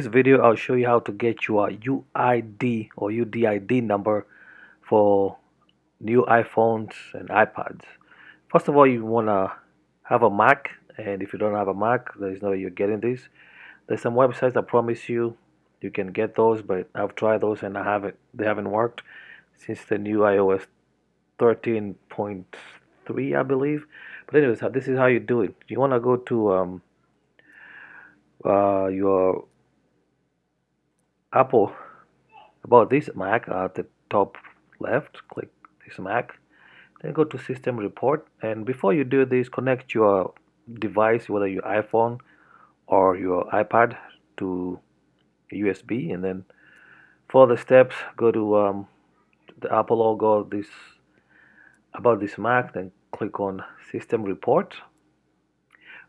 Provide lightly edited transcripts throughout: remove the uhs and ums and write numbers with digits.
In this video, I'll show you how to get your UID or UDID number for new iPhones and iPads. First of all, you want to have a Mac, and if you don't have a Mac, there's no way you're getting this. There's some websites that promise you can get those, but I've tried those and they haven't worked since the new iOS 13.3, I believe. But anyways, this is how you do it. You want to go to your Apple, about this Mac at the top left, click this Mac, then go to System Report. And before you do this, connect your device, whether your iPhone or your iPad, to USB, and then for the steps, go to the Apple logo, this about this Mac, then click on System Report.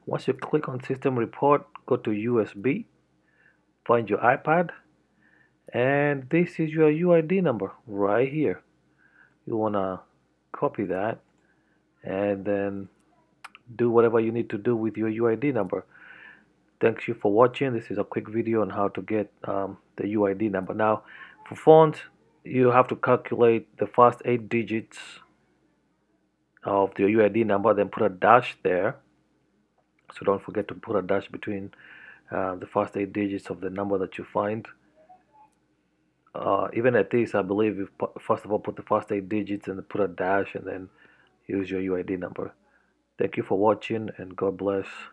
Once you click on System Report, go to USB, find your iPad. And this is your UID number right here. You want to copy that and then do whatever you need to do with your UID number. Thank you for watching. This is a quick video on how to get the UID number. Now, for phones, you have to calculate the first 8 digits of the UID number, then put a dash there. So don't forget to put a dash between the first 8 digits of the number that you find. Even at this, I believe you first of all put the first 8 digits and put a dash and then use your UID number. Thank you for watching, and God bless.